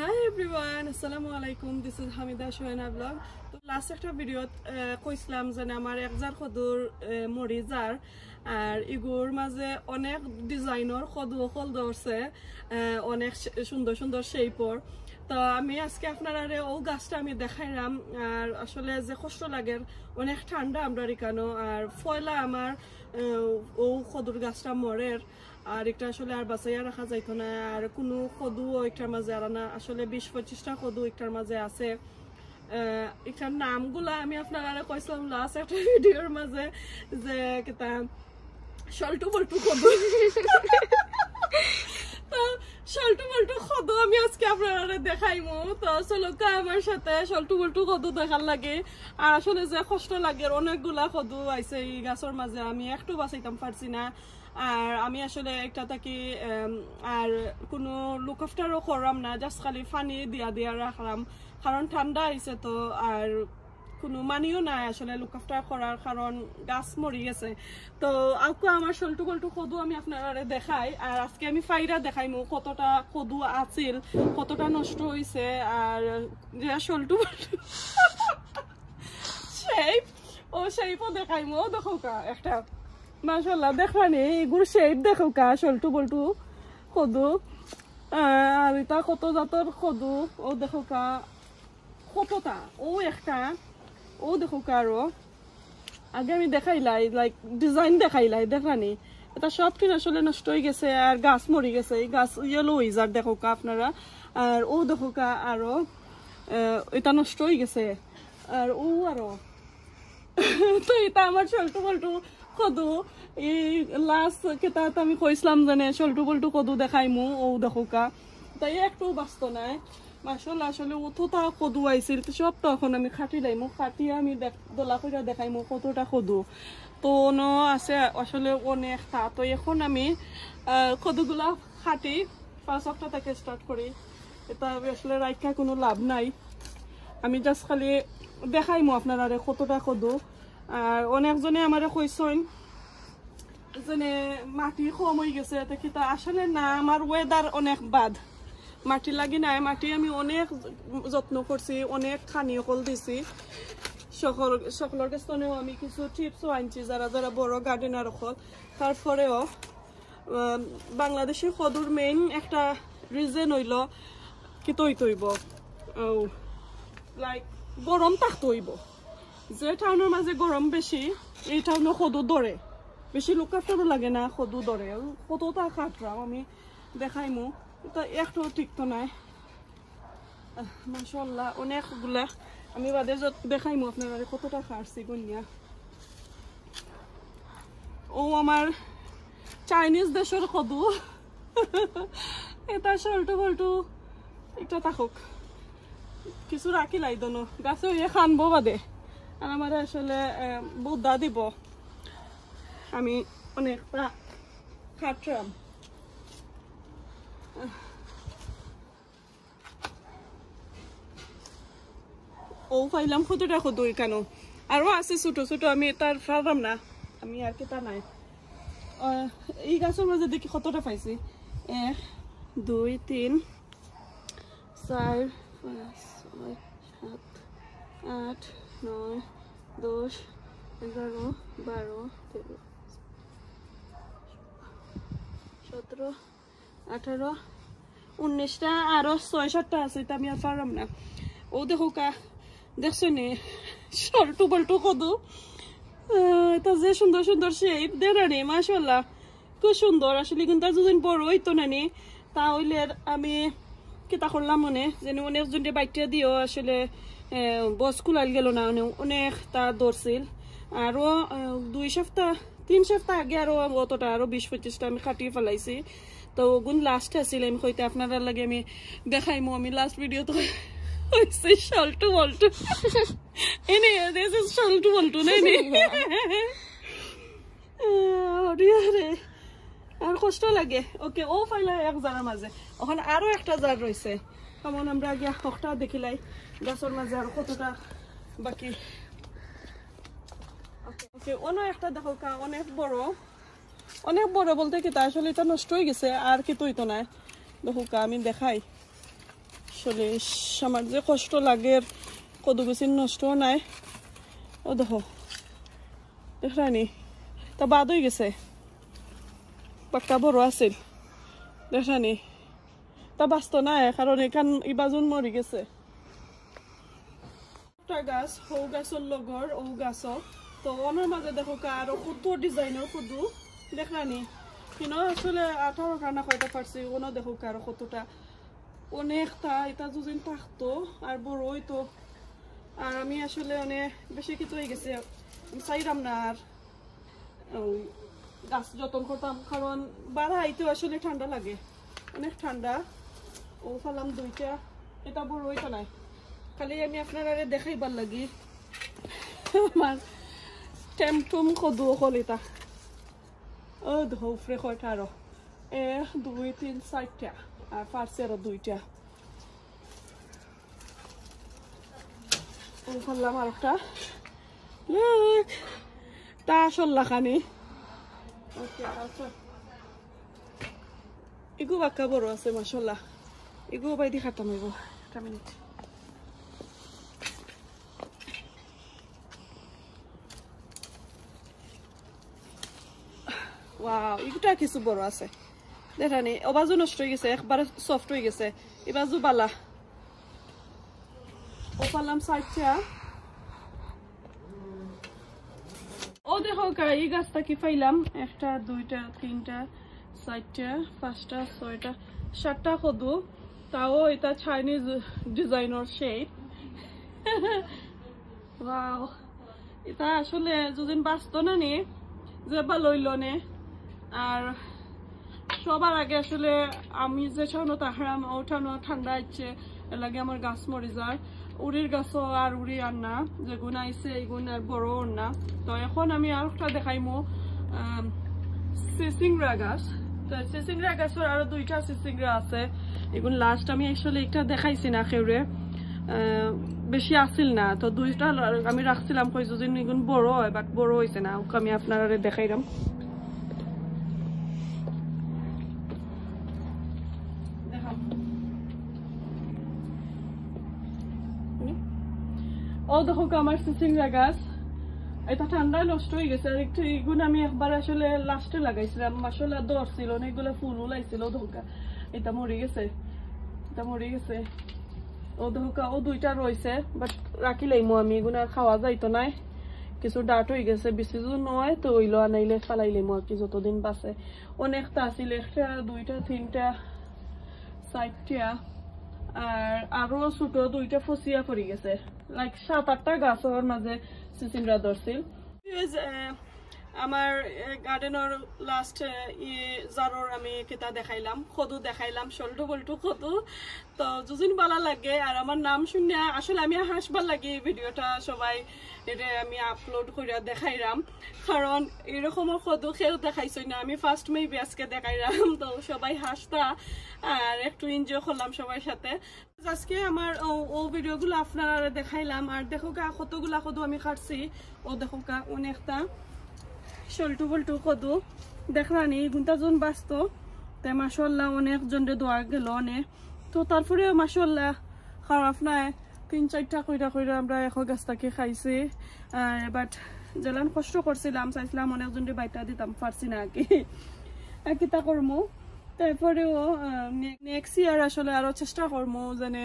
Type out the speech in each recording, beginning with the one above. Hi everyone, assalamu alaikum. This is Hamida Shuhena Vlog. So last video koislam je amar ekzar khodur morizar ar igor maze onek designer khodu khol dorse onek sundor sundor shape or to ami ajke apnarare o gashta ami dekhailam ar ashole je khoshro lager onek thanda amra ikano ar foila amar o khodur gashta morer আর একটা আসলে আর বাসায় রাখা যাইত না আর কোনো খদু একটার মাঝে আর না আসলে 20-25টা খদু একটার মাঝে আছে এটার নামগুলা আমি আপনারা আর কইছিলাম লাস্ট একটা ভিডিওর মাঝে যে কিতা শলটু বলটু খদু তো শলটু বলটু খদু আমি আজকে আপনারা দেখাইমু তো আসলে কা আমার সাথে শলটু বলটু খদু দেখার লাগে আর আসলে যে কষ্ট লাগে অনেকগুলা খদু আইছে এই গাছের মাঝে আমি একটু বাঁচাইতাম পারছি না আর আমি আসলে একটা থাকি আর কোনো লুকআফটারও করলাম না জাস্ট খালি পানি দিয়া দিয়া রাখলাম কারণ ঠান্ডা আইছে তো আর কোনো মানিও নাই আসলে লুকআফটার করার কারণ গাছ মরে গেছে তো আজকে আমার শলটু বলটু খদু আমি আপনারা দেখাই আর আজকে আমি ফাইরা দেখাইমু কতটা খদু আছিল কতটা নষ্ট হইছে আর যে শলটু বলটু শেপ ও শেপও দেখাইমু দেখো কা একটা মাশাআল্লাহ দেখলানি গুর শেপ দেখো কা শলটু বলটু খদু আর এটা কত জাতর খদু ও দেখো কা কতটা ও একটা ও দেখো কারো আগে আমি দেখাইলাই লাইক ডিজাইন দেখাইলাই দেখলানি এটা সব কি আসলে নষ্ট হয়ে গেছে আর গাছ মরে গেছে এই গাছ ইয়েলো ইজার দেখো কা আপনারা আর ও দেখো কা আরো এটা নষ্ট হয়ে গেছে আর ও আরো তো এটা আমার শলটু বলটু খদু এই লাস্ট কেটা আমি কইছিলাম জানে শলটু বলটু খদু দেখাইমু ও দেখো কা তাই একটু বাস্ত নাই মাশাআল্লাহ আসলে ওতটা খদু আইছিল তো সব তখন আমি খাটিলাইমু খাটিয়া আমি দলা কইরা দেখাইমু কতটা খদু তো নো আছে আসলে অনেক তা তো এখন আমি খদুগুলা খাটি ফার্স্ট অফটা থেকে স্টার্ট করি এটা আসলে রাইখা কোনো লাভ নাই আমি জাস্ট খালি দেখাইমু আপনারা কতটা খদু আর অনেকজনে আমারে কইছেন জনে মাটি কম হই গেছে এটা কি তা আসলে না আমার ওয়েদার অনেক বাদ মাটি লাগি না মাটি আমি অনেক যত্ন করছি অনেক খানি কল দিছি সকলের কাছে আমি কিছু টিপস আনছি যারা যারা বড় গার্ডেনার হল তারপরেও বাংলাদেশি খদুর মেইন একটা রিজন হইল কি তৈব লাইক গরম থাকতে হইব যে টাউনের মাঝে গরম বেশি এই টাউনে খদু ধরে বেশি লুকআফটারও লাগে না খদু ধরে কতটা কাটলাম আমি দেখাইমু তো একটু ঠিক তো নাই মাশাআল্লাহ অনেকগুলা আমি বাদে দেখাইমু আপনারা কতটা কাটছি গনিয়া ও আমার চাইনিজ দেশের খদু এটা শলটু বলটু এটা থাকুক কিছু রাখি লাই দনো গাছে ইয়ে খানবো বাদে আর আমার আসলে বোধা দিব আমি অনেক খাটলাম ও পাইলাম কতটা খদু কেন আরো আছে ছোট ছোট আমি তার ফালাম না আমি আর কি তা নাই এই গাছের মাঝে দেখি কতটা পাইছি 1, 2, 3, 4, 5, 6, 7, 8, 9, 10, 11, 12, 13, 14, 18, 19 আরো 6-7টা আছে এটা আমি আর পারলাম না ও দেখো কা দেখছো নি শলটু বলটু খদু এটা যে সুন্দর সুন্দর শেপ দেরানি মাশাআল্লাহ খুব সুন্দর আসলে কিন্তু যতদিন বড় হইতো না নি তাহলে আমি কিতা করলাম মনে যেন অনেকজনকে বাইকটা দিও আসলে বসকুলাল গেল না অনেক তা দরছিল আরও 2-3 সপ্তাহ আগে আরও অতটা আরও 20-25টা আমি খাটিয়ে ফেলাইছি তো গুণ লাস্ট আসছিল আমি হয়তো আপনারা লাগে আমি দেখাইমু আমি লাস্ট ভিডিও তো হয়েছে শলটু বলটু এনে শলটু বলটু নাই আর কষ্ট লাগে ওকে ও ফাইলা এক জারার মাঝে ওখানে আরো একটা জার রয়েছে কেমন আমরা আগে একটা দেখিলাই গাছের মাঝে আর কতটা বাকি ওকে অন্য একটা দেখো কা অনেক বড় বলতে কি তা আসলে এটা নষ্ট হয়ে গেছে আর কি তুই তো নাই দেখো কা আমি দেখাই আসলে আমার যে কষ্ট লাগে কদুগুসিন নষ্ট নাই ও দেখো দেখরানি তা বাদ হই গেছে পাক্কা বড় আছে দেখরানি তা বাস্ত না কারণ এখান ইবাজুন মরে গেছে টা গাছ হউ গাছর লগর ও গাছ তো ওনার মাঝে দেখো কার কত ডিজাইনের কদু দেখরানি কিনো আসলে 18 খানা কয়টা পারছি ওনো দেখো কার কতটা অনেকটা এটা যুজিন থাকতো আর বড় হইতো আর আমি আসলে অনেক বেশি কিছু হয়ে গেছে সাইরাম না আর গাছ যতন করতাম কারণ বাড়াইতেও আসলে ঠান্ডা লাগে অনেক ঠান্ডা ও ফালাম দুইটা এটা বড় হইতো নাই খালি আমি আপনার আরে দেখাইবার লাগি আমার টেমটুম কদু হল এটা ও ধৌফরে কয়টা আরো 1 2 3 4টা আর ফারসেরও দুইটা ও করলাম আর একটা লুক তা আসল্লা খানি ওকে আচ্ছা ইগো বাক্কা বড় আছে মাশাআল্লাহ ইগো বাইদি খাতাম ইগো একটা মিনিট ওয়াও ইগোটা কিছু বড় আছে দেখানি অবাজু নষ্ট হয়ে গেছে একবার সফট হয়ে গেছে এবাজু বালা ও পালাম সাইডটা ও দেখো এই গাছটা কি পাইলাম 1 2 3 4 5 6 7টা কদু তাও এটা চাইনিজ ডিজাইনার শেপ ওয়াও এটা আসলে যদিন বাস্ত না নি যে ভালো হইলো না আর সবার আগে আসলে আমি যে ছানো তাহারাম ওঠানো ঠান্ডা হচ্ছে লাগে আমার গাছ মরে যায় উড়ির গাছও আর উড়ি আর না যে গুণ আইসে এই গুণ আর বড় না তো এখন আমি আর একটা দেখাইমো সিসিংরা গাছ তো সিসিংরা গাছের আরো 2টা সিসিংরা আছে এগুন লাস্ট আমি আসলে একটা দেখাইছি না কেউরে বেশি আসিল না তো 2টা আমি রাখছিলাম কই যদি এগুন বড় হয় বাট বড় হইছে না ওকে আমি আপনারা দেখাইলাম ও দেখো আমার সিসিংরা গাছ এটা ঠান্ডায় নষ্ট হয়ে গেছে আর একটু এগুন আমি একবার আসলে লাস্টে লাগাইছিলাম মাসালা দর ছিল না এগুলো ফুল উলাইছিল ধোকা এটা মরে গেছে ও ধোকা ও 2টা রয়েছে বাট রাখিলাইমো আমি এগুলো আর খাওয়া যাইতো নাই কিছু ডাট হয়ে গেছে বিসিজু নয় তো ওইলো আনাইলে ফালাইলাইমো আর কি যতদিন বাঁচে অনেকটা আছিল 1 2 3 4 5টা আর আরো ছোট 2টা ফসিয়া পড়ে গেছে লাইক 7-8টা গাছর মাঝে সিসিংরা ধরছিল ইজ আমার গার্ডেনের লাস্ট ই জারর আমি কিতা দেখাইলাম কদু দেখাইলাম শলডু বলটু কদু তো যুজিন ভালো লাগে আর আমার নাম শুনে আসলে আমি হাসবার লাগি ভিডিওটা সবাই এটা আমি আপলোড করে দেখাইলাম কারণ এরকম কদু খেয়েও দেখাইছই না আমি ফার্স্ট মেবি আজকে দেখাইলাম তো সবাই হাসতা আর একটু এনজয় করলাম সবাই সাথে আজকে আমার ও ভিডিওগুলো আপনারা দেখাইলাম আর দেখো কা কতগুলা কদু আমি কাটছি ও দেখো কা অনেকটা শলটু বলটু কদু দেখলানি গুনটা জন বাস্ত তাই মাসাল্লাহ অনেক জনরে দোয়া গেল অনেক তো তারপরে মাসাল্লাহ খারাপ নাই 3-4টা কইরা আমরা এখন গাছটাকে খাইছি বাট জেলান কষ্ট করছিলাম চাইছিলাম অনেক জনরে বাইটা দিতাম পারছি না আগে আর কিতা করবো তারপরেও নেক্সট ইয়ার আসলে আরো চেষ্টা করবো যেনে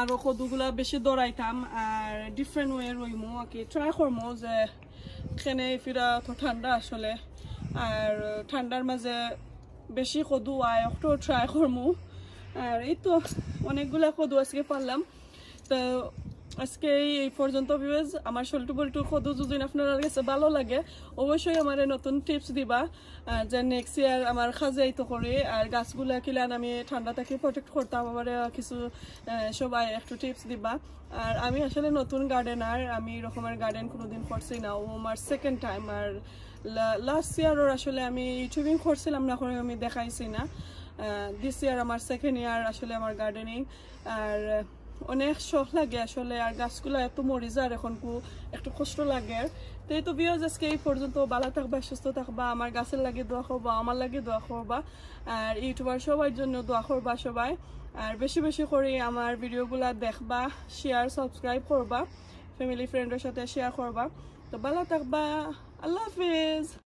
আরো কদুগুলা বেশি দৌড়াইতাম আর ডিফারেন্ট ওয়ে রইমো আর কি ট্রাই করবো যে এখানে ফিরা তো ঠান্ডা আসলে আর ঠান্ডার মাঝে বেশি কদু আয় একটু ট্রাই করবো আর এই তো অনেকগুলা কদু আজকে পারলাম তো আজকে এই পর্যন্ত ভিউজ আমার শলটু বলটু কদু যদি আপনার কাছে ভালো লাগে অবশ্যই আমার নতুন টিপস দিবা যে নেক্সট ইয়ার আমার খাজাই তো করে আর গাছগুলা কিলান আমি ঠান্ডা থেকে প্রোটেক্ট করতাম আমার কিছু সবাই একটু টিপস দিবা আর আমি আসলে নতুন গার্ডেনার আমি এরকমের গার্ডেন কোনোদিন করছি না ও আমার 2nd টাইম আর লাস্ট ইয়ারও আসলে আমি ইউটিউবিং করছিলাম না করে আমি দেখাইছি না দিস ইয়ার আমার 2nd ইয়ার আসলে আমার গার্ডেনিং আর অনেক শখ লাগে আসলে, আর গাছগুলো এত মরিজার এখন কু একটু কষ্ট লাগে। তো এই তো ভিউয়ার্স আজকে এই পর্যন্ত, ভালো থাকবা, সুস্থ থাকবা, আমার গাছের লাগে দোয়া করবা, আমার লাগে দোয়া করবা, আর ইউটিউবার সবার জন্য দোয়া করবা সবাই, আর বেশি বেশি করে আমার ভিডিওগুলো দেখবা, শেয়ার সাবস্ক্রাইব করবা, ফ্যামিলি ফ্রেন্ডের সাথে শেয়ার করবা। তো ভালো থাকবা, আল্লাহ হাফিজ।